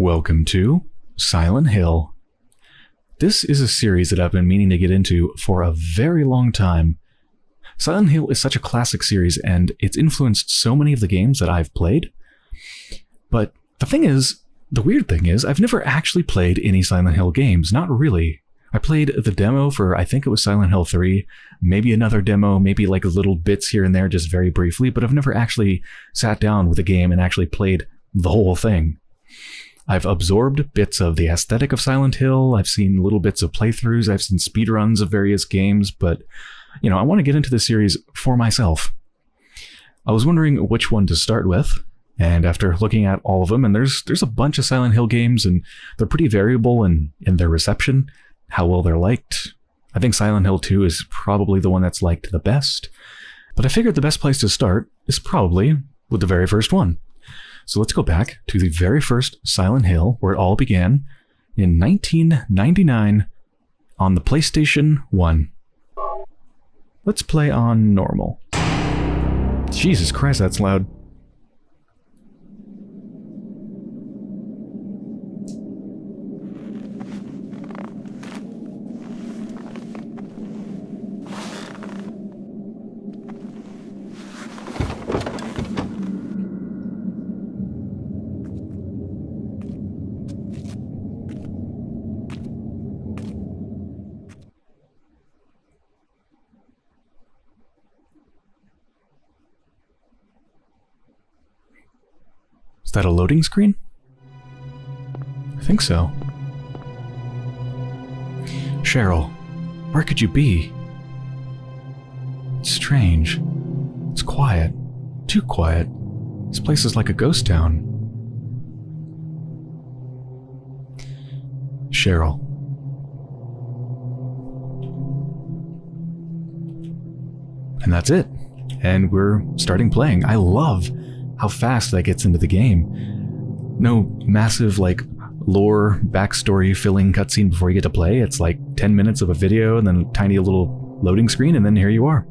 Welcome to Silent Hill. This is a series that I've been meaning to get into for a very long time. Silent Hill is such a classic series, and it's influenced so many of the games that I've played. But the weird thing is, I've never actually played any Silent Hill games, not really. I played the demo for, I think it was Silent Hill 3, maybe another demo, maybe like little bits here and there, just very briefly, but I've never actually sat down with a game and actually played the whole thing. I've absorbed bits of the aesthetic of Silent Hill, I've seen little bits of playthroughs, I've seen speedruns of various games, but, you know, I want to get into the series for myself. I was wondering which one to start with, and after looking at all of them, and there's a bunch of Silent Hill games, and they're pretty variable in their reception, how well they're liked. I think Silent Hill 2 is probably the one that's liked the best, but I figured the best place to start is probably with the very first one. So let's go back to the very first Silent Hill, where it all began, in 1999 on the PlayStation 1. Let's play on normal. Jesus Christ, that's loud. Is that a loading screen? I think so. Cheryl, where could you be? It's strange. It's quiet. Too quiet. This place is like a ghost town. Cheryl. And that's it. And we're starting playing. I love how fast that gets into the game. No massive, like, lore, backstory filling cutscene before you get to play. It's like 10 minutes of a video and then a tiny little loading screen, and then here you are.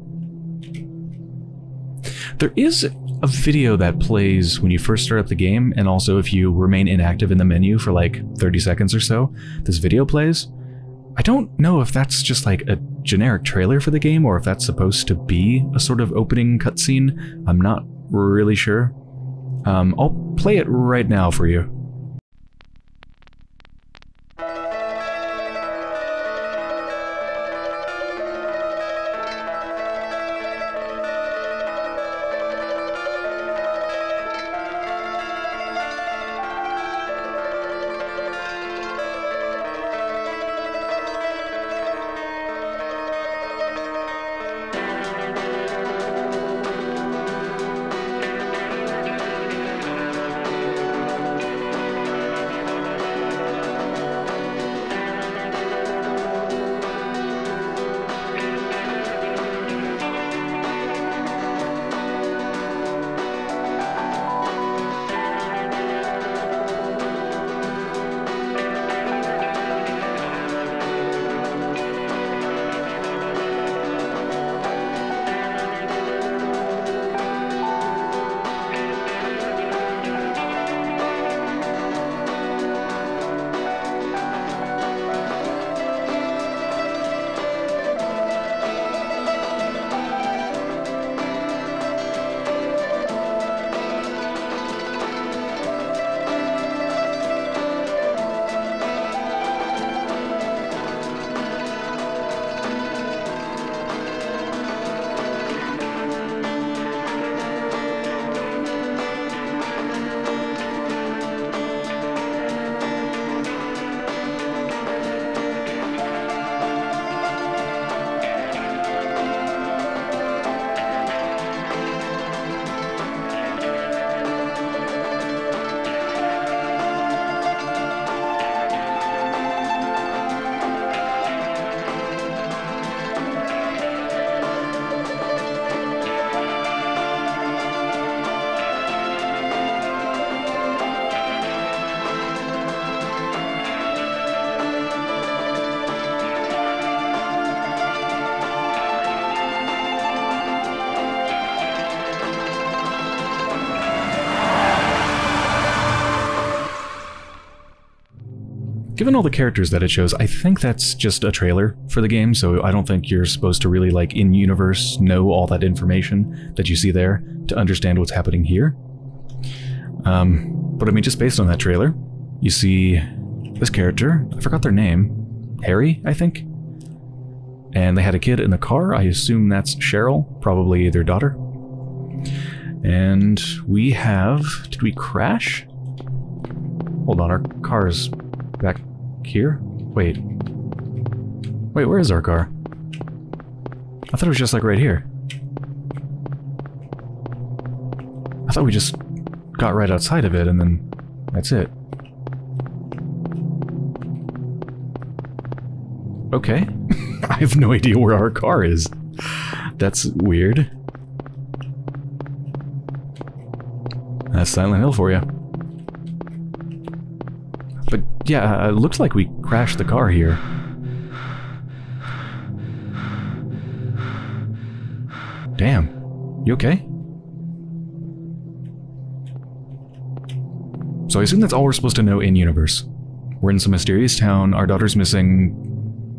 There is a video that plays when you first start up the game, and also if you remain inactive in the menu for like 30 seconds or so, this video plays. I don't know if that's just like a generic trailer for the game or if that's supposed to be a sort of opening cutscene. I'm not really sure. I'll play it right now for you. Given all the characters that it shows, I think that's just a trailer for the game, so I don't think you're supposed to really, like, in-universe know all that information that you see there to understand what's happening here. But I mean, just based on that trailer, you see this character, I forgot their name, Harry, I think? And they had a kid in the car, I assume that's Cheryl, probably their daughter. And we have... did we crash? Hold on, our car's back here? Wait, where is our car? I thought it was just like right here. I thought we just got right outside of it and then that's it. Okay. I have no idea where our car is. That's weird. That's Silent Hill for you. But yeah, it looks like we crashed the car here. Damn. You okay? So I assume that's all we're supposed to know in universe. We're in some mysterious town, our daughter's missing,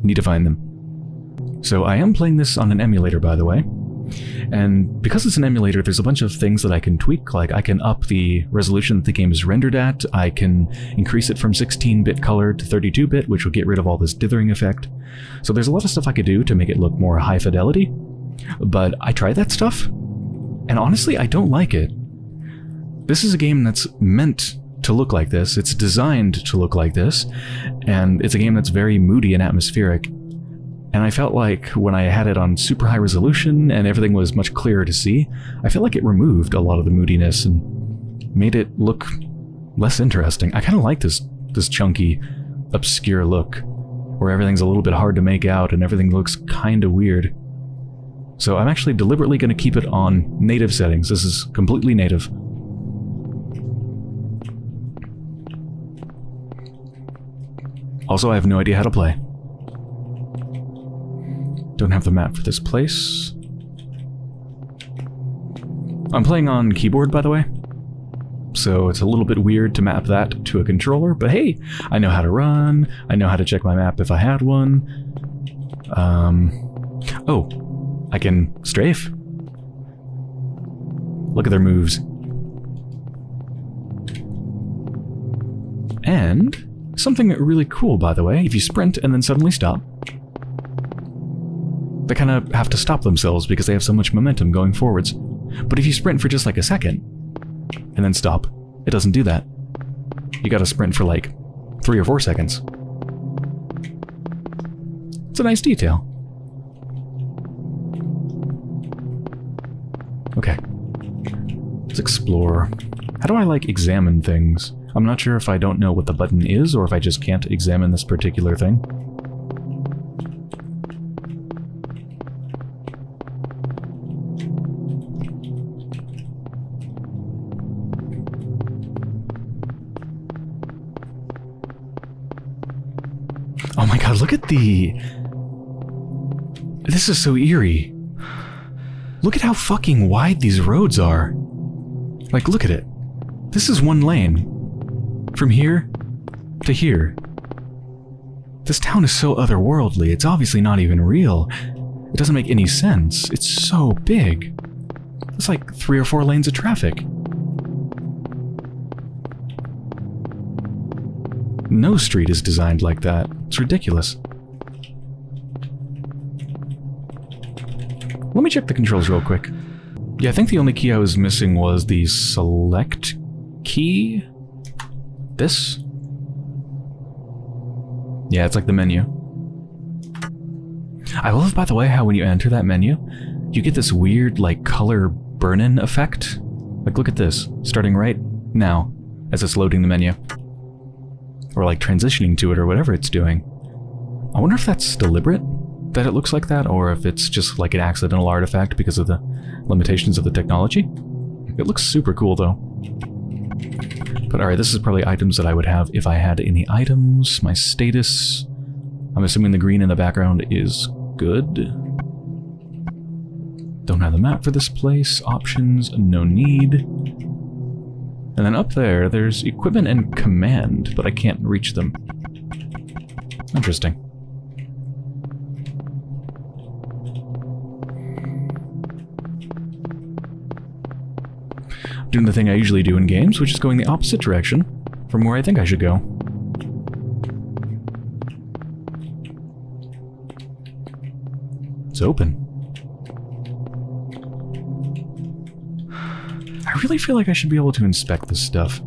need to find them. So I am playing this on an emulator, by the way, and because it's an emulator, there's a bunch of things that I can tweak, like I can up the resolution that the game is rendered at, I can increase it from 16-bit color to 32-bit, which will get rid of all this dithering effect. So there's a lot of stuff I could do to make it look more high fidelity, but I tried that stuff, and honestly, I don't like it. This is a game that's meant to look like this, it's designed to look like this, and it's a game that's very moody and atmospheric. And I felt like when I had it on super high resolution and everything was much clearer to see, I feel like it removed a lot of the moodiness and made it look less interesting. I kind of like this chunky, obscure look, where everything's a little bit hard to make out and everything looks kind of weird. So I'm actually deliberately going to keep it on native settings. This is completely native. Also, I have no idea how to play. Don't have the map for this place. I'm playing on keyboard, by the way, so it's a little bit weird to map that to a controller, but hey, I know how to run, I know how to check my map if I had one. Oh, I can strafe. Look at their moves. And something really cool, by the way, if you sprint and then suddenly stop, they kind of have to stop themselves because they have so much momentum going forwards. But if you sprint for just like a second, and then stop, it doesn't do that. You gotta sprint for like 3 or 4 seconds. It's a nice detail. Okay. Let's explore. How do I like examine things? I'm not sure if I don't know what the button is or if I just can't examine this particular thing. Oh my god, look at the... This is so eerie. Look at how fucking wide these roads are. Like, look at it. This is one lane. From here to here. This town is so otherworldly, it's obviously not even real. It doesn't make any sense. It's so big. It's like 3 or 4 lanes of traffic. No street is designed like that. It's ridiculous. Let me check the controls real quick. Yeah, I think the only key I was missing was the select key. This? Yeah, it's like the menu. I love, by the way, how when you enter that menu, you get this weird, like, color burn-in effect. Like, look at this. Starting right now, as it's loading the menu. Or like transitioning to it or whatever it's doing. I wonder if that's deliberate that it looks like that or if it's just like an accidental artifact because of the limitations of the technology. It looks super cool though. But alright, this is probably items that I would have if I had any items. My status. I'm assuming the green in the background is good. Don't have the map for this place. Options, no need. And then up there, there's equipment and command, but I can't reach them. Interesting. Doing the thing I usually do in games, which is going the opposite direction from where I think I should go. It's open. I really feel like I should be able to inspect this stuff.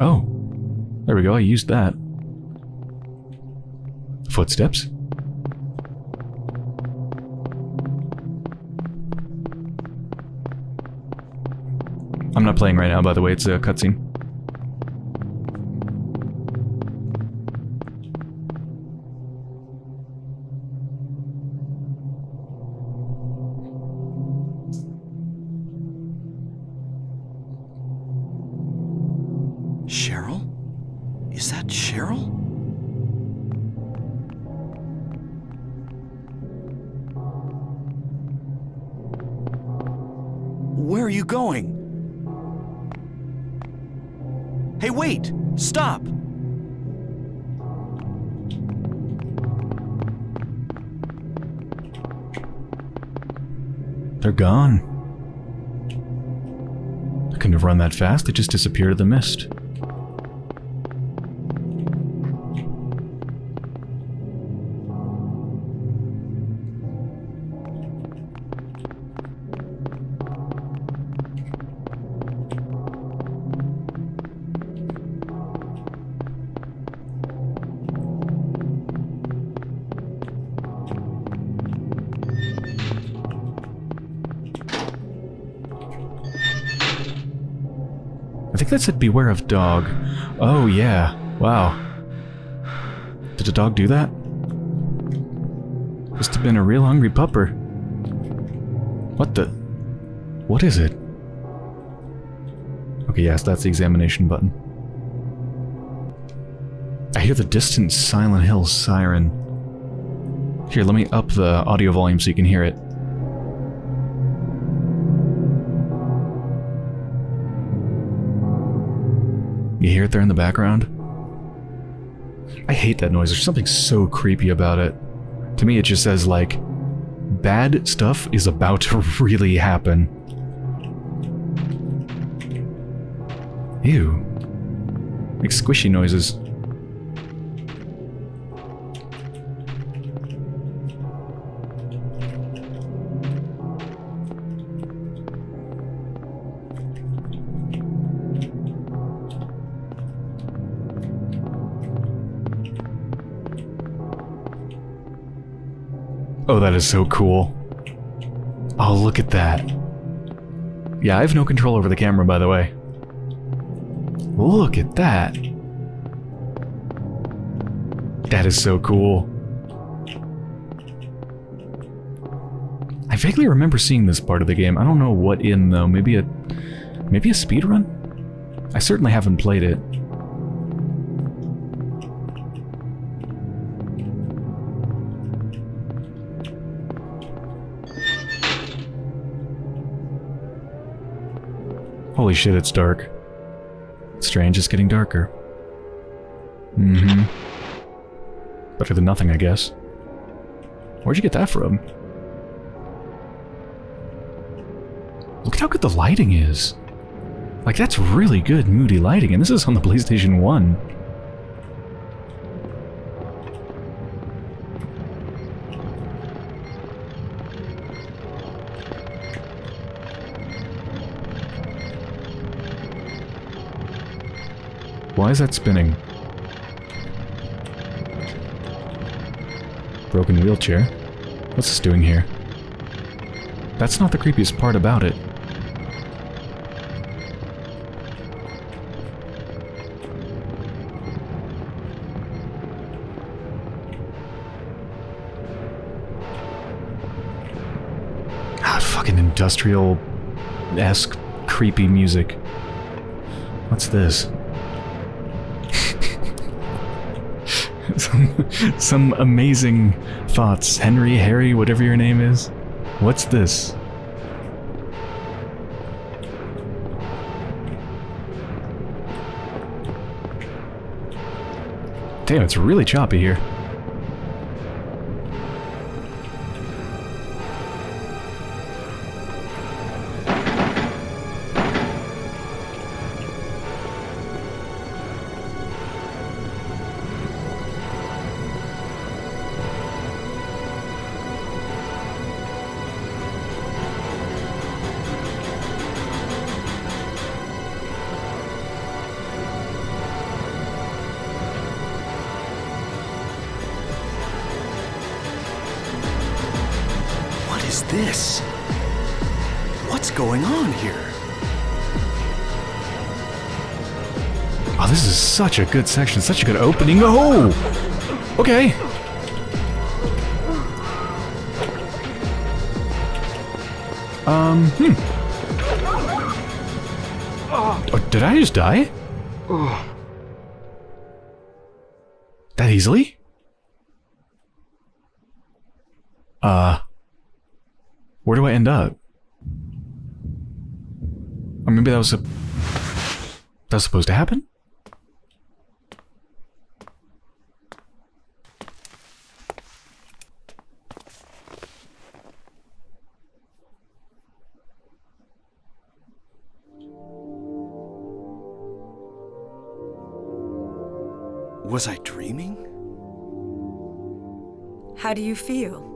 Oh, there we go, I used that. Footsteps. I'm not playing right now, by the way, it's a cutscene. Cheryl? Is that Cheryl? Where are you going? Hey, wait! Stop! They're gone. I couldn't have run that fast, they just disappeared in the mist. That said beware of dog. Oh yeah, wow. Did a dog do that? Must have been a real hungry pupper. What the? What is it? Okay, yes, that's the examination button. I hear the distant Silent Hill siren. Here, let me up the audio volume so you can hear it. You hear it there in the background? I hate that noise. There's something so creepy about it. To me, it just says, like, bad stuff is about to really happen. Ew. Like squishy noises. Oh, that is so cool. Oh, look at that. Yeah, I have no control over the camera, by the way. Look at that. That is so cool. I vaguely remember seeing this part of the game. I don't know what in, though. Maybe a speedrun? I certainly haven't played it. Holy shit, it's dark. It's strange, it's getting darker. Mm-hmm. Better than nothing, I guess. Where'd you get that from? Look at how good the lighting is. Like, that's really good, moody lighting, and this is on the PlayStation 1. Why is that spinning? Broken wheelchair. What's this doing here? That's not the creepiest part about it. Ah, fucking industrial-esque creepy music. What's this? Some amazing thoughts. Henry, Harry, whatever your name is. What's this? Damn, it's really choppy here. This? What's going on here? Oh, this is such a good section, such a good opening. Oh! Okay. Oh, did I just die? That easily? Where do I end up? Or maybe that was supposed to happen? Was I dreaming? How do you feel?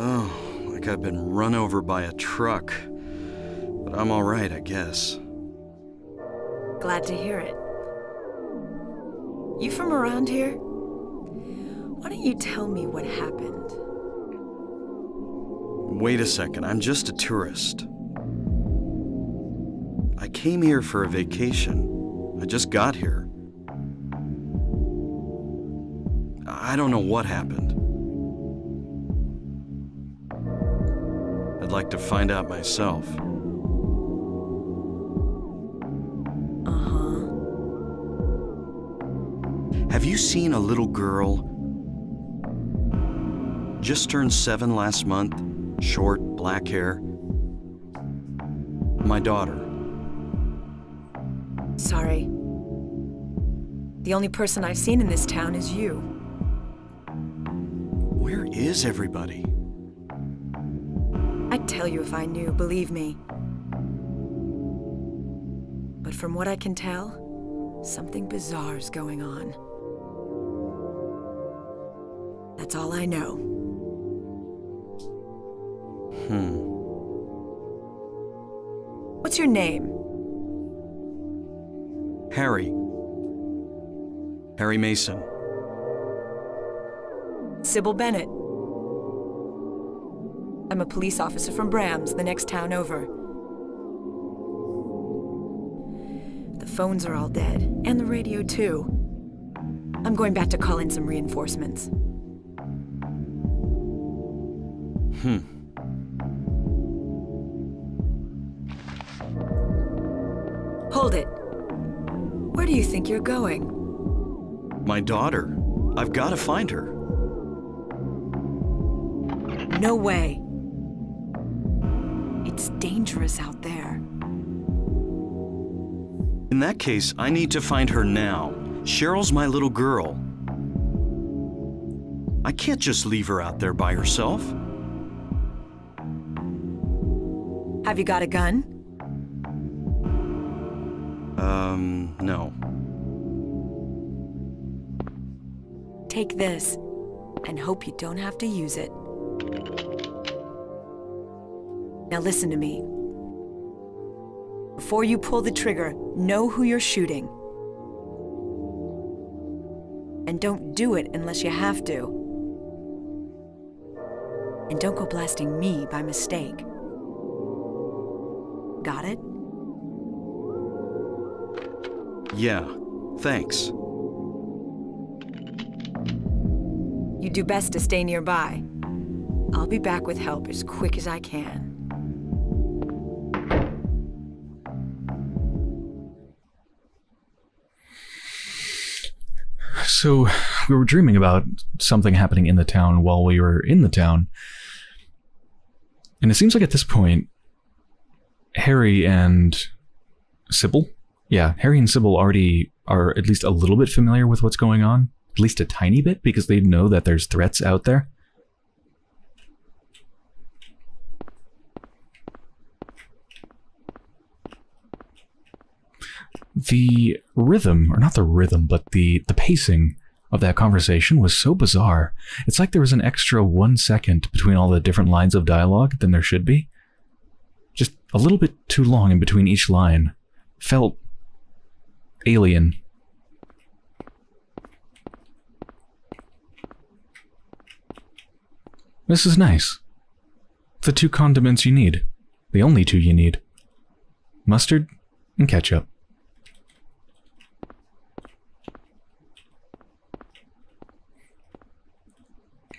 Oh, like I've been run over by a truck. But I'm all right, I guess. Glad to hear it. You from around here? Why don't you tell me what happened? Wait a second, I'm just a tourist. I came here for a vacation. I just got here. I don't know what happened. I'd like to find out myself. Have you seen a little girl? Just turned 7 last month, short, black hair. My daughter. Sorry. The only person I've seen in this town is you. Where is everybody? Tell you if I knew, believe me. But from what I can tell, something bizarre is going on. That's all I know. What's your name? Harry. Harry Mason. Sybil Bennett. I'm a police officer from Brams, the next town over. The phones are all dead, and the radio too. I'm going back to call in some reinforcements. Hold it. Where do you think you're going? My daughter. I've got to find her. No way. It's dangerous out there. In that case, I need to find her now. Cheryl's my little girl. I can't just leave her out there by herself. Have you got a gun? No. Take this, and hope you don't have to use it. Now listen to me. Before you pull the trigger, know who you're shooting. And don't do it unless you have to. And don't go blasting me by mistake. Got it? Yeah, thanks. You do best to stay nearby. I'll be back with help as quick as I can. So, we were dreaming about something happening in the town while we were in the town. And it seems like at this point, Harry and Sybil already are at least a little bit familiar with what's going on, at least a tiny bit, because they know that there's threats out there. The rhythm, or not the rhythm, but the pacing of that conversation was so bizarre. It's like there was an extra 1 second between all the different lines of dialogue than there should be. Just a little bit too long in between each line. Felt alien. This is nice. The two condiments you need. The only two you need. Mustard and ketchup.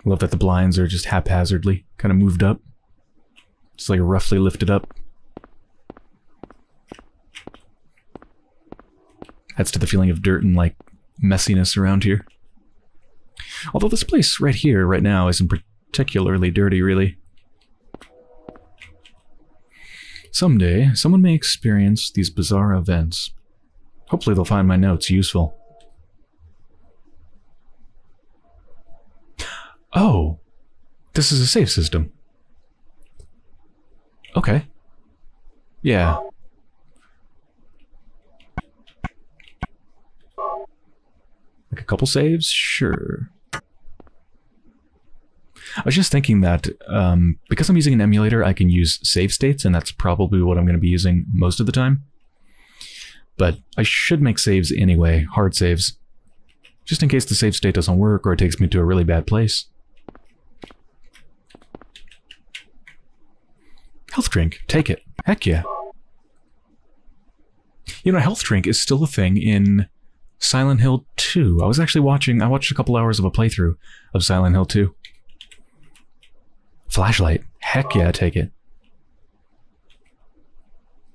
Love that the blinds are just haphazardly kind of moved up. Just like roughly lifted up. Adds to the feeling of dirt and like messiness around here. Although this place right here, right now, isn't particularly dirty, really. Someday, someone may experience these bizarre events. Hopefully they'll find my notes useful. Oh, this is a save system. Okay. Yeah. Like a couple saves? Sure. I was just thinking that because I'm using an emulator, I can use save states, and that's probably what I'm going to be using most of the time. But I should make saves anyway, hard saves, just in case the save state doesn't work or it takes me to a really bad place. Health drink. Take it. Heck yeah. You know, a health drink is still a thing in Silent Hill 2. I was actually watching... I watched a couple hours of a playthrough of Silent Hill 2. Flashlight. Heck yeah, take it.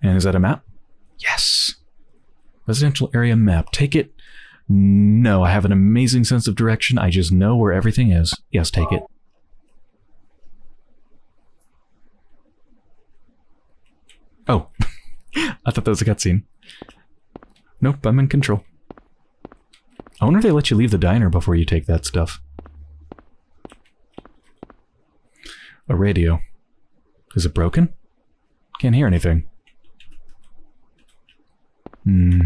And is that a map? Yes. Residential area map. Take it. No, I have an amazing sense of direction. I just know where everything is. Yes, take it. Oh, I thought that was a cutscene. Nope, I'm in control. I wonder if they let you leave the diner before you take that stuff. A radio. Is it broken? Can't hear anything. Hmm.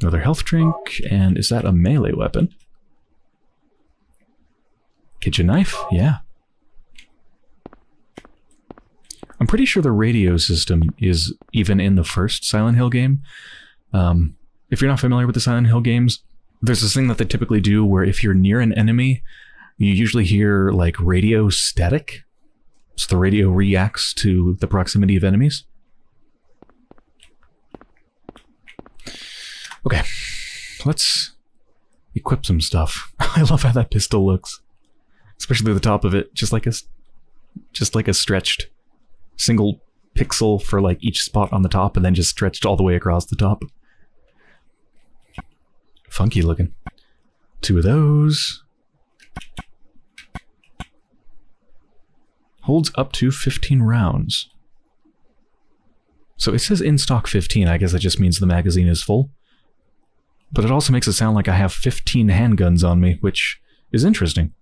Another health drink, and is that a melee weapon? Kitchen knife? Yeah. I'm pretty sure the radio system is even in the first Silent Hill game. If you're not familiar with the Silent Hill games, there's this thing that they typically do where if you're near an enemy, you usually hear like radio static. So the radio reacts to the proximity of enemies. Okay, let's equip some stuff. I love how that pistol looks. Especially the top of it, just like a stretched single pixel for like each spot on the top, and then just stretched all the way across the top. Funky looking. Two of those. Holds up to 15 rounds. So it says in stock 15, I guess that just means the magazine is full. But it also makes it sound like I have 15 handguns on me, which is interesting.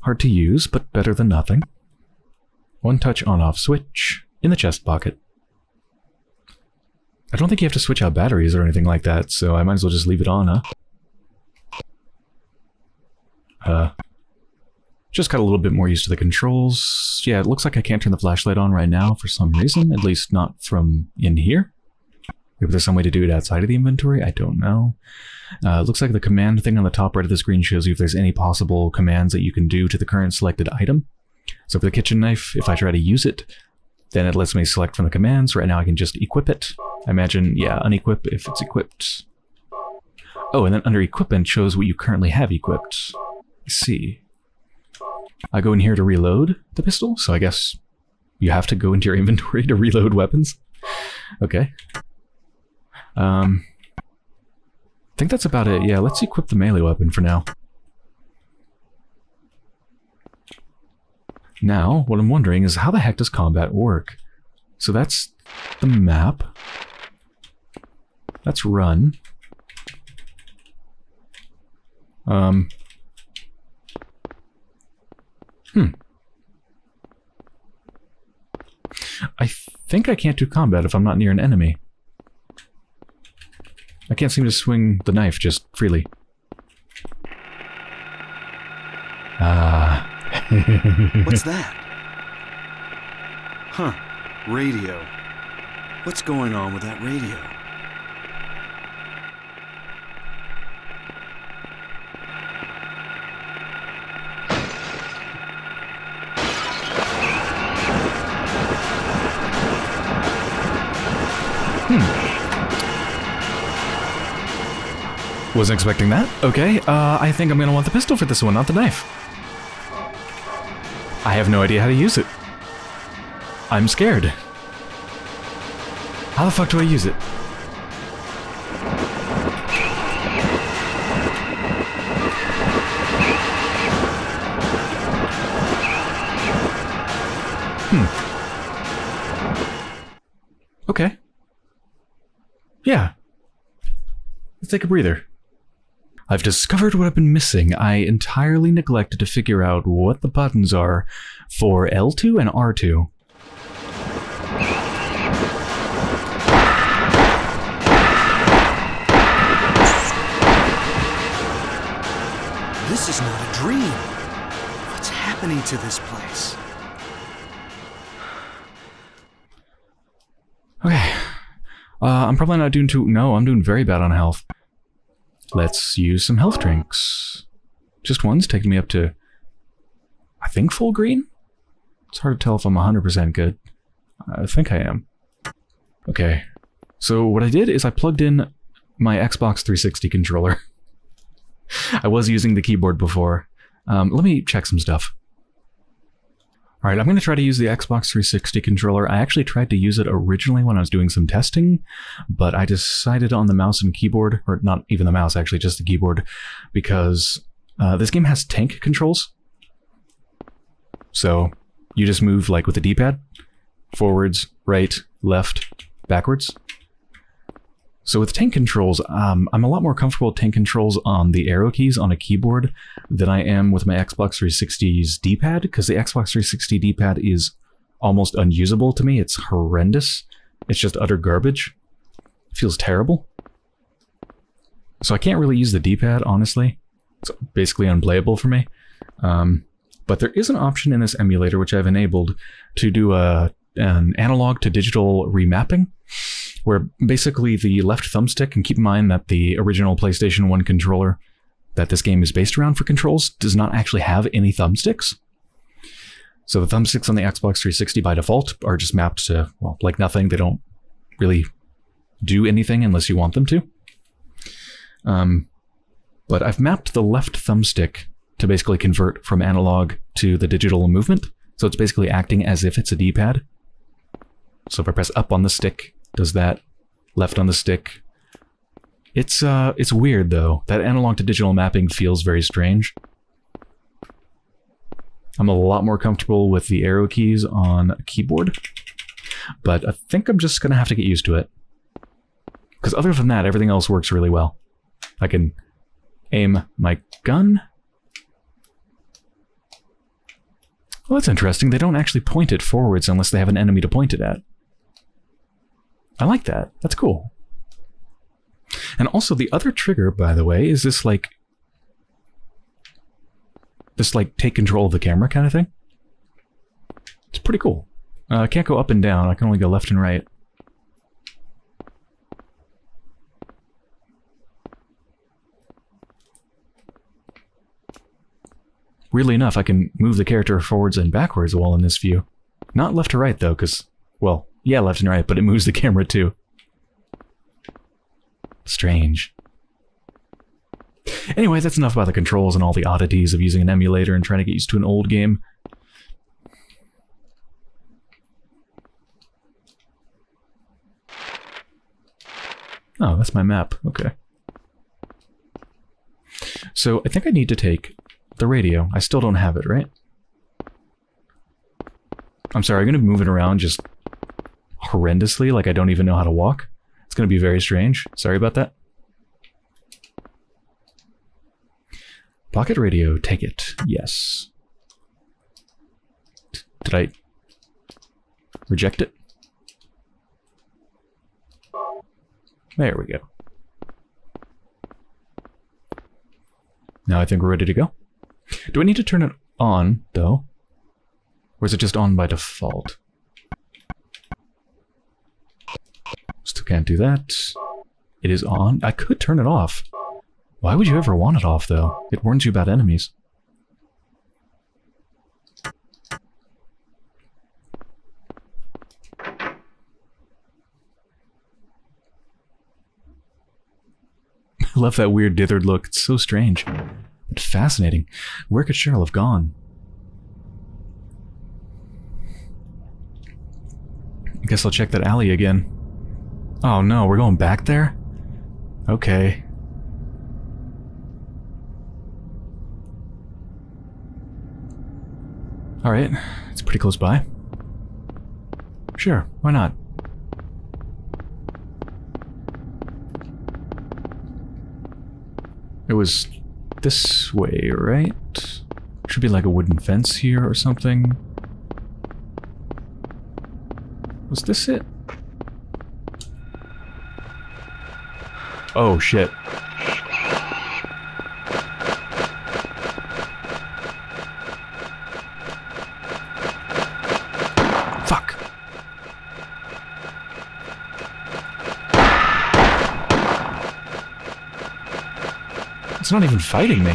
Hard to use, but better than nothing. One-touch on-off switch in the chest pocket. I don't think you have to switch out batteries or anything like that, so I might as well just leave it on, huh? Just got a little bit more used to the controls. Yeah, it looks like I can't turn the flashlight on right now for some reason, at least not from in here. Maybe there's some way to do it outside of the inventory? I don't know. It looks like the command thing on the top right of the screen shows you if there's any possible commands that you can do to the current selected item. So for the kitchen knife, if I try to use it, then it lets me select from the commands. Right now I can just equip it. I imagine, yeah, unequip if it's equipped. Oh, and then under equipment shows what you currently have equipped. Let's see. I go in here to reload the pistol, so I guess you have to go into your inventory to reload weapons. Okay. I think that's about it. Yeah, let's equip the melee weapon for now. Now, what I'm wondering is how the heck does combat work? So that's the map. That's run. I think I can't do combat if I'm not near an enemy. I can't seem to swing the knife just freely. Ah. What's that? Huh. Radio. What's going on with that radio? Wasn't expecting that. Okay, I think I'm gonna want the pistol for this one, not the knife. I have no idea how to use it. I'm scared. How the fuck do I use it? Okay. Yeah. Let's take a breather. I've discovered what I've been missing. I entirely neglected to figure out what the buttons are for L2 and R2. This is not a dream. What's happening to this place? Okay. I'm probably not doing too... No, I'm doing very bad on health. Let's use some health drinks. Just one's taking me up to, I think, full green? It's hard to tell if I'm 100% good. I think I am. Okay. So what I did is I plugged in my Xbox 360 controller. I was using the keyboard before. Let me check some stuff. Alright, I'm going to try to use the Xbox 360 controller. I actually tried to use it originally when I was doing some testing, but I decided on the mouse and keyboard, or not even the mouse, actually, just the keyboard, because this game has tank controls. So you just move, like, with the D-pad, forwards, right, left, backwards. So with tank controls, I'm a lot more comfortable with tank controls on the arrow keys on a keyboard than I am with my Xbox 360's D-pad, because the Xbox 360 D-pad is almost unusable to me. It's horrendous. It's just utter garbage. It feels terrible. So I can't really use the D-pad, honestly. It's basically unplayable for me. But there is an option in this emulator, which I've enabled, to do an analog to digital remapping, where basically the left thumbstick, and keep in mind that the original PlayStation 1 controller that this game is based around for controls does not actually have any thumbsticks. So the thumbsticks on the Xbox 360 by default are just mapped to, well, like nothing. They don't really do anything unless you want them to. But I've mapped the left thumbstick to basically convert from analog to the digital movement. So it's basically acting as if it's a D-pad. So if I press up on the stick, does that, left on the stick. It's weird though. That analog to digital mapping feels very strange. I'm a lot more comfortable with the arrow keys on a keyboard, but I think I'm just gonna have to get used to it. Because other than that, everything else works really well. I can aim my gun. Well, that's interesting. They don't actually point it forwards unless they have an enemy to point it at. I like that. That's cool. And also the other trigger, by the way, is this like take control of the camera kind of thing. It's pretty cool. I can't go up and down. I can only go left and right. Weirdly enough, I can move the character forwards and backwards while in this view. Not left to right though, because, well, yeah, left and right, but it moves the camera too. Strange. Anyway, that's enough about the controls and all the oddities of using an emulator and trying to get used to an old game. Oh, that's my map. Okay. So I think I need to take the radio. I still don't have it, right? I'm sorry, I'm going to move it around just horrendously, like I don't even know how to walk. It's going to be very strange. Sorry about that. Pocket radio, take it. Yes. Did I reject it? There we go. Now I think we're ready to go. Do I need to turn it on, though? Or is it just on by default? Still can't do that. It is on. I could turn it off. Why would you ever want it off, though? It warns you about enemies. I love that weird dithered look. It's so strange. But fascinating. Where could Cheryl have gone? I guess I'll check that alley again. Oh no, we're going back there? Okay. Alright, it's pretty close by. Sure, why not? It was this way, right? Should be like a wooden fence here or something. Was this it? Oh shit. Fuck. It's not even fighting me.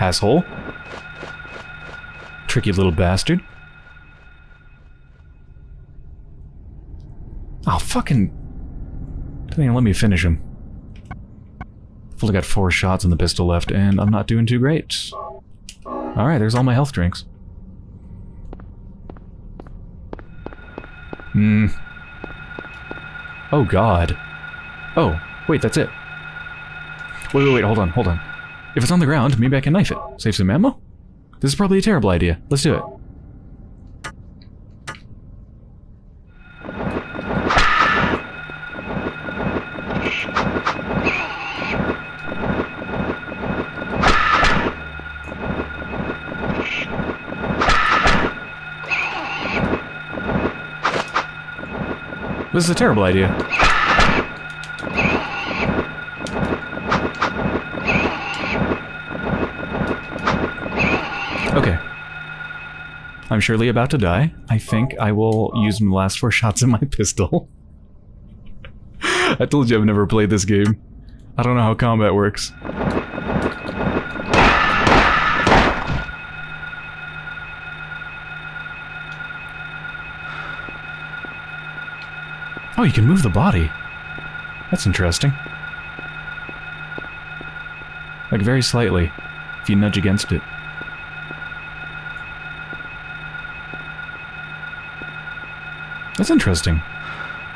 Asshole. Tricky little bastard. Oh, fucking... Didn't even let me finish him. I've only got 4 shots in the pistol left, and I'm not doing too great. Alright, there's all my health drinks. Hmm. Oh, God. Oh, wait, that's it. Wait, wait, wait, hold on, hold on. If it's on the ground, maybe I can knife it. Save some ammo? This is probably a terrible idea. Let's do it. This is a terrible idea. I'm surely about to die. I think I will use the last 4 shots in my pistol. I told you I've never played this game. I don't know how combat works. Oh, you can move the body. That's interesting. Like very slightly, if you nudge against it. That's interesting.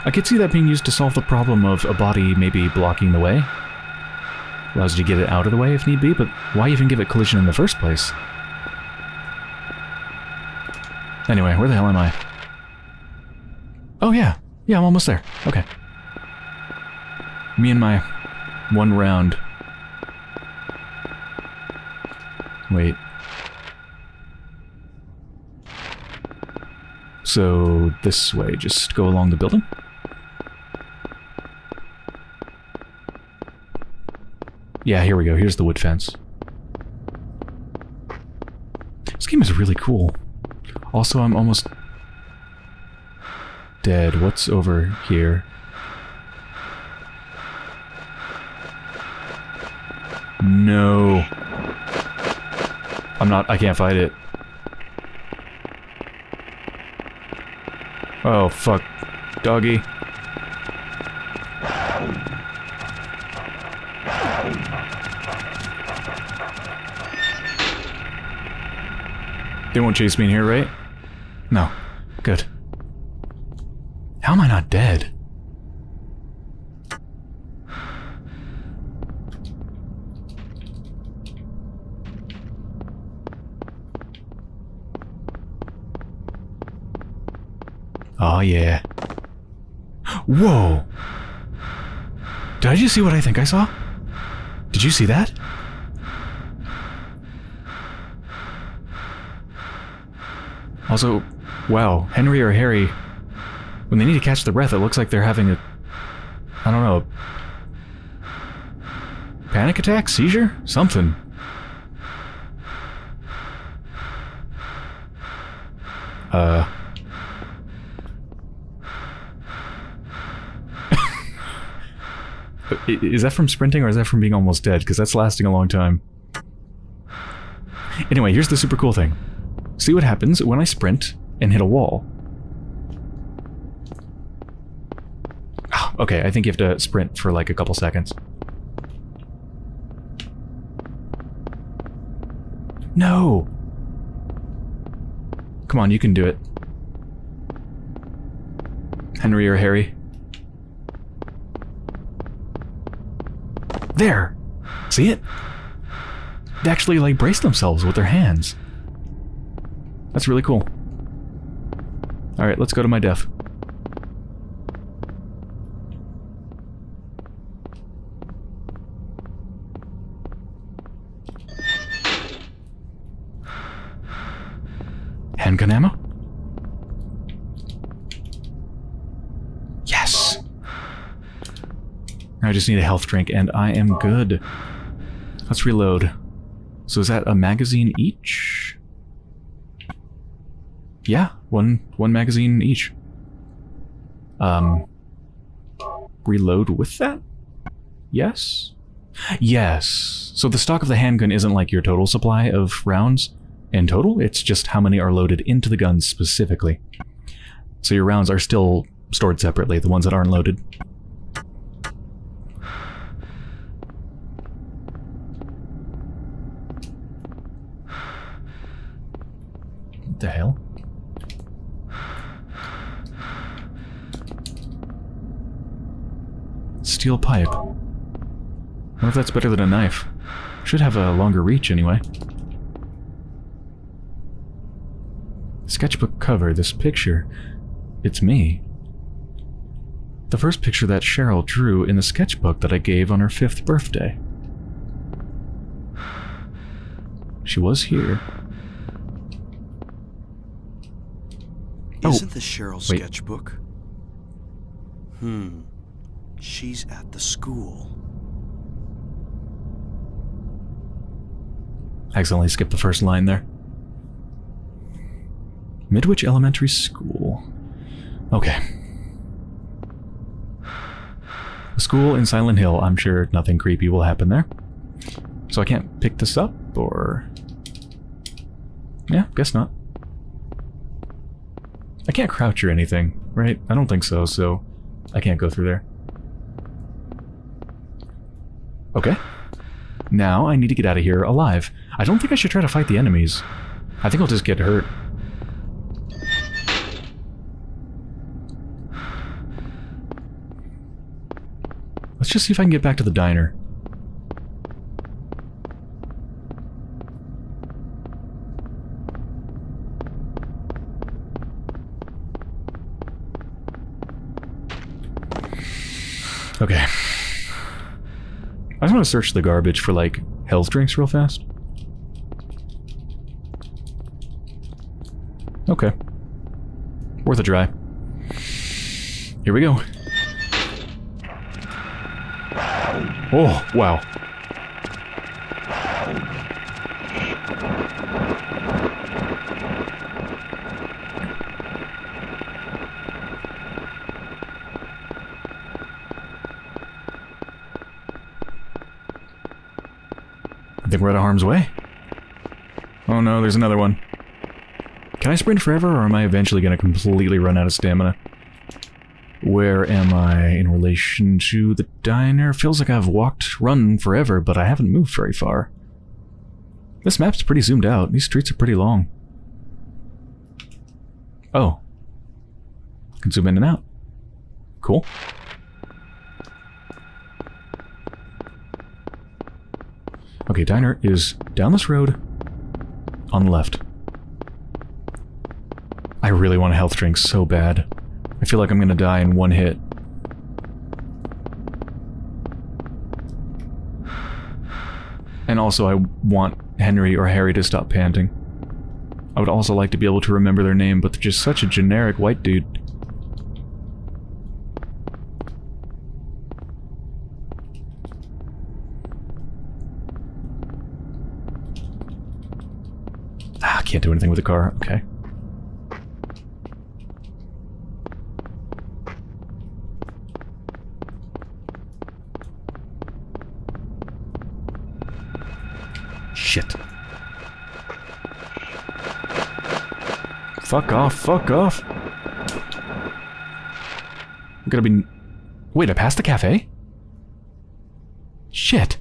I could see that being used to solve the problem of a body maybe blocking the way. Allows you to get it out of the way if need be, but why even give it collision in the first place? Anyway, where the hell am I? Oh yeah, I'm almost there. Okay. Me and my one round. Wait. So, this way, just go along the building? Yeah, here we go, here's the wood fence. This game is really cool. Also, I'm almost... dead. What's over here? No. I can't fight it. Oh, fuck. Doggy. They won't chase me in here, right? No. Good. How am I not dead? Oh, yeah. Whoa! Did I just see what I think I saw? Did you see that? Also, wow, Henry or Harry, when they need to catch their breath, it looks like they're having a, I don't know, panic attack? Seizure? Something. Is that from sprinting or is that from being almost dead? Because that's lasting a long time. Anyway, here's the super cool thing. See what happens when I sprint and hit a wall. Oh, okay, I think you have to sprint for like a couple seconds. No! Come on, you can do it. Henry or Harry. There! See it? They actually like brace themselves with their hands. That's really cool. Alright, let's go to my death. Handgun ammo? Yes! I just need a health drink and I am good. Let's reload. So is that a magazine each? Yeah, one magazine each. Reload with that? Yes? Yes. So the stock of the handgun isn't like your total supply of rounds in total, it's just how many are loaded into the gun specifically. So your rounds are still stored separately, the ones that aren't loaded. What the hell? Steel pipe. I wonder if that's better than a knife. Should have a longer reach anyway. Sketchbook cover, this picture. It's me. The first picture that Cheryl drew in the sketchbook that I gave on her 5th birthday. She was here. Isn't this Cheryl's sketchbook? Hmm. She's at the school. I accidentally skipped the first line there. Midwich Elementary School. Okay. A school in Silent Hill. I'm sure nothing creepy will happen there. So I can't pick this up, or... yeah, guess not. I can't crouch or anything, right? I don't think so, so I can't go through there. Okay. Now I need to get out of here alive. I don't think I should try to fight the enemies. I think I'll just get hurt. Let's just see if I can get back to the diner. Okay. I just want to search the garbage for, like, health drinks real fast. Okay. Worth a try. Here we go. Oh, wow. I think we're out of harm's way. Oh no, there's another one. Can I sprint forever, or am I eventually going to completely run out of stamina? Where am I in relation to the diner? Feels like I've run forever, but I haven't moved very far. This map's pretty zoomed out. These streets are pretty long. Oh. Can zoom in and out. Cool. Okay, diner is down this road, on the left. I really want a health drink so bad. I feel like I'm gonna die in one hit. And also I want Henry or Harry to stop panting. I would also like to be able to remember their name, but they're just such a generic white dude. Ah, can't do anything with the car, okay. Shit. Fuck off, fuck off. I'm gonna be... Wait, I passed the cafe? Shit.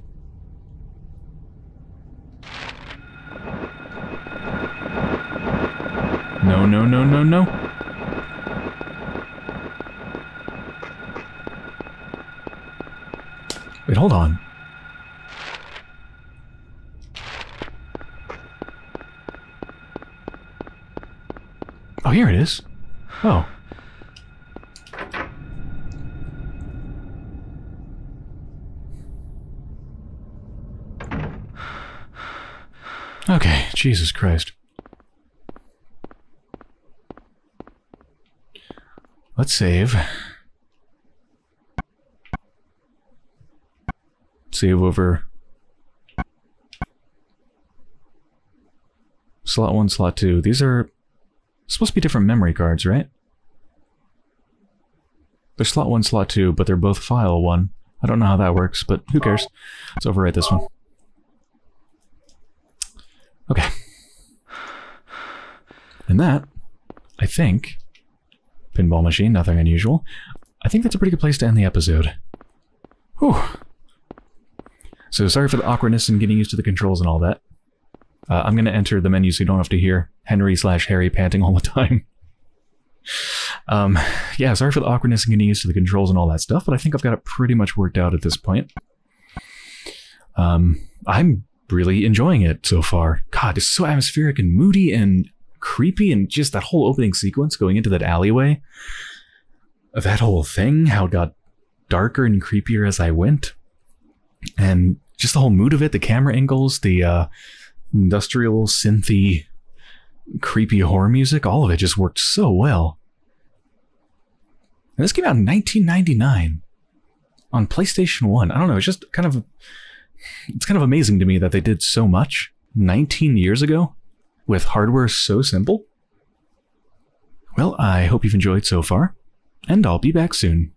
No, no, no, no, no. Wait, hold on. Oh, here it is. Oh. Okay, Jesus Christ. Let's save. Save over... Slot 1, slot 2. These are... supposed to be different memory cards, right? They're slot 1, slot 2, but they're both file 1. I don't know how that works, but who cares? Let's overwrite this one. Okay. And that, I think... Pinball machine, nothing unusual. I think that's a pretty good place to end the episode. Whew. So sorry for the awkwardness and getting used to the controls and all that. I'm going to enter the menu so you don't have to hear Henry/Harry panting all the time. Yeah, sorry for the awkwardness and getting used to the controls and all that stuff, but I think I've got it pretty much worked out at this point. I'm really enjoying it so far. God, it's so atmospheric and moody and creepy, and just that whole opening sequence going into that alleyway. That whole thing, how it got darker and creepier as I went. And just the whole mood of it, the camera angles, the... industrial, synthy, creepy horror music, all of it just worked so well. And this came out in 1999 on PlayStation 1. I don't know, it's just kind of... it's kind of amazing to me that they did so much 19 years ago with hardware so simple. Well, I hope you've enjoyed so far, and I'll be back soon.